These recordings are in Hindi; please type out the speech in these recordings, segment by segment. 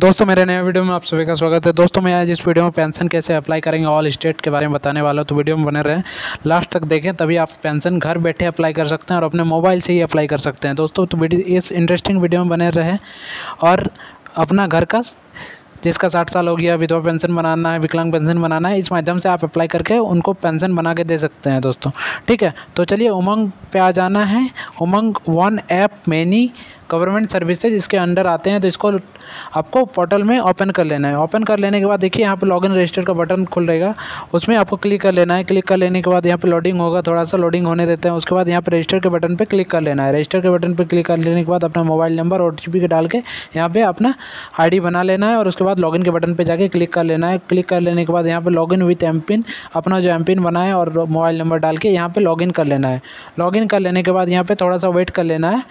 दोस्तों मेरे नए वीडियो में आप सभी का स्वागत है। दोस्तों मैं आज इस वीडियो में पेंशन कैसे अप्लाई करेंगे ऑल स्टेट के बारे में बताने वाला हूं, तो वीडियो में बने रहें, लास्ट तक देखें, तभी आप पेंशन घर बैठे अप्लाई कर सकते हैं और अपने मोबाइल से ही अप्लाई कर सकते हैं। दोस्तों तो इस इंटरेस्टिंग वीडियो में बने रहें और अपना घर का जिसका 60 साल हो गया विधवा पेंशन बनाना है, विकलांग पेंशन बनाना है, इस माध्यम से आप अप्लाई करके उनको पेंशन बना के दे सकते हैं दोस्तों। ठीक है, तो चलिए उमंग पे आ जाना है। Umang one app many government services इसके अंडर आते हैं, तो इसको आपको पोर्टल में ओपन कर लेना है। ओपन कर लेने के बाद देखिए यहाँ पर लॉगिन रजिस्टर का बटन खुल रहेगा, उसमें आपको क्लिक कर लेना है। क्लिक कर लेने के बाद यहाँ पर लोडिंग होगा, थोड़ा सा लोडिंग होने देते हैं। उसके बाद यहाँ पर रजिस्टर के बटन पर क्लिक कर लेना है। रजिस्टर के बटन पर क्लिक कर लेने के बाद अपना मोबाइल नंबर OTP डाल के यहाँ पर अपना ID बना लेना है और उसके बाद लॉगिन के बटन पर जाके क्लिक कर लेना है। क्लिक कर लेने के बाद यहाँ पर लॉगिन विथ MPIN, अपना जो MPIN बना है और मोबाइल नंबर डाल के यहाँ पर लॉगिन कर लेना है। लॉगिन कर लेने के बाद यहाँ पर थोड़ा सा वेट कर लेना है,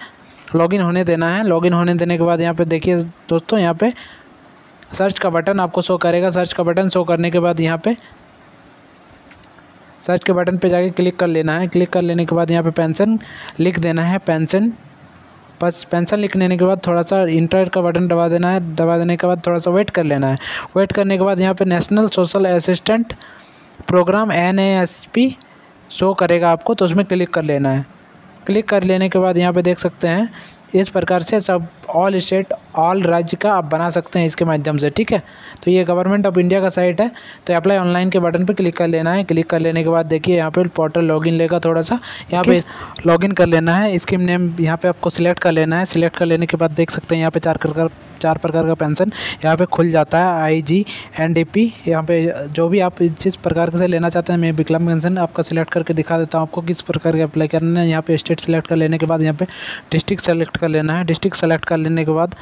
लॉगिन होने देना है। लॉगिन होने देने के बाद यहाँ पे देखिए दोस्तों, यहाँ पे सर्च का बटन आपको शो करेगा। सर्च का बटन शो करने के बाद यहाँ पे सर्च के बटन पे जाके क्लिक कर लेना है। क्लिक कर लेने के बाद यहाँ पे पेंशन लिख देना है। पेंशन लिख लेने के बाद थोड़ा सा इंटर का बटन दबा देना है। दबा देने के बाद थोड़ा सा वेट कर लेना है। वेट करने के बाद यहाँ पर national social assistant programme NASP show करेगा आपको, तो उसमें क्लिक कर लेना है। क्लिक कर लेने के बाद यहाँ पे देख सकते हैं इस प्रकार से सब ऑल स्टेट ऑल राज्य का आप बना सकते हैं इसके माध्यम से। ठीक है, तो ये गवर्नमेंट ऑफ इंडिया का साइट है, तो अप्लाई ऑनलाइन के बटन पे क्लिक कर लेना है। क्लिक कर लेने के बाद देखिए यहाँ पे पोर्टल लॉगिन लेगा, थोड़ा सा यहाँ पे लॉगिन कर लेना है। स्कीम नेम यहाँ पे आपको सिलेक्ट कर लेना है। सिलेक्ट कर लेने के बाद देख सकते हैं यहाँ पे चार प्रकार का पेंशन यहाँ पे खुल जाता है। IGNDP यहाँ पे जो भी आप जिस प्रकार से लेना चाहते हैं, मैं विकलांग पेंशन आपका सिलेक्ट करके दिखा देता हूँ आपको किस प्रकार के अप्लाई करना है। यहाँ पे स्टेट सेलेक्ट कर लेने के बाद यहाँ पे डिस्ट्रिक्ट सेलेक्ट कर लेना है। डिस्ट्रिक्ट सेलेक्ट कर लेने के बाद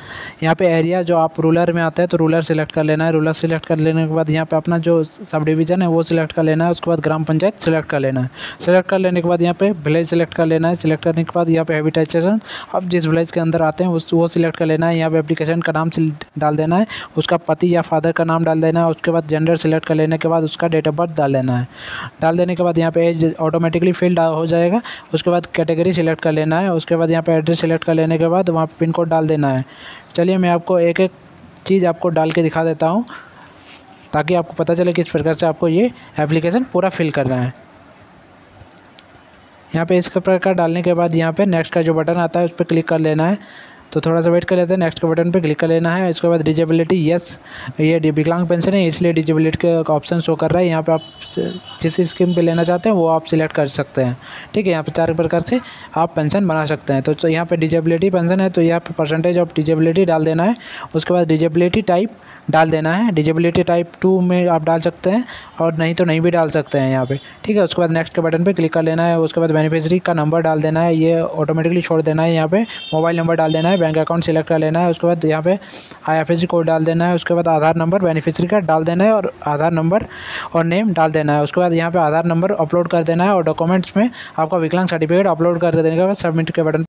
यहाँ पे एरिया जो आप रूलर में आता है, तो रूलर सेलेक्ट कर लेना है। रूलर सेलेक्ट कर लेने के बाद यहाँ पे अपना जो सब डिवीज़न है वो सिलेक्ट कर लेना है। उसके बाद ग्राम पंचायत सेलेक्ट कर लेना है। सेलेक्ट कर लेने के बाद यहाँ पे विलेज सेलेक्ट कर लेना है। सेलेक्ट करने के बाद यहाँ पे हैबिटेशन आप जिस विलेज के अंदर आते हैं वो सिलेक्ट कर लेना है। यहाँ पे एप्लीकेशन का नाम डाल देना है, उसका पति या फादर का नाम डाल देना है। उसके बाद जेंडर सेलेक्ट कर लेने के बाद उसका डेट ऑफ बर्थ डाल लेना है। डाल देने के बाद यहाँ पे एज ऑटोमेटिकली फिल्ड हो जाएगा। उसके बाद कैटेगरी सेलेक्ट कर लेना है। उसके बाद यहाँ पे एड्रेस सेलेक्ट कर लेने के बाद वहाँ पे पिन कोड डाल देना है। चलिए मैं आपको एक एक चीज़ आपको डाल के दिखा देता हूँ ताकि आपको पता चले किस प्रकार से आपको ये एप्लीकेशन पूरा फिल करना है। यहाँ पे इस प्रकार डालने के बाद यहाँ पे नेक्स्ट का जो बटन आता है उस पर क्लिक कर लेना है। तो थोड़ा सा वेट कर लेते हैं, नेक्स्ट के बटन पे क्लिक कर लेना है। इसके बाद डिजेबिलिटी यस, ये विकलांग पेंशन है इसलिए डिजेबिलिटी का ऑप्शन शो कर रहा है। यहाँ पे आप जिस स्कीम पे लेना चाहते हैं वो आप सिलेक्ट कर सकते हैं। ठीक है, यहाँ पे चार प्रकार से आप पेंशन बना सकते हैं। तो यहाँ पे डिजेबिलिटी पेंशन है, तो यहाँ पर परसेंटेज ऑफ डिजेबिलिटी डाल देना है। उसके बाद डिजेबिलिटी टाइप डाल देना है। डिजेबिलिटी टाइप 2 में आप डाल सकते हैं और नहीं तो नहीं भी डाल सकते हैं यहाँ पे। ठीक है, उसके बाद नेक्स्ट के बटन पे क्लिक कर लेना है। उसके बाद बेनिफिशियरी का नंबर डाल देना है, ये ऑटोमेटिकली छोड़ देना है। यहाँ पे मोबाइल नंबर डाल देना है, बैंक अकाउंट सेलेक्ट कर लेना है। उसके बाद यहाँ पे IFSC कोड डाल देना है। उसके बाद आधार नंबर बेनिफिशियरी का डाल देना है और आधार नंबर और नेम डाल देना है। उसके बाद यहाँ पर आधार नंबर अपलोड कर देना है और डॉक्यूमेंट्स में आपका विकलांग सर्टिफिकेट अपलोड कर देने के बाद सबमिट के बटन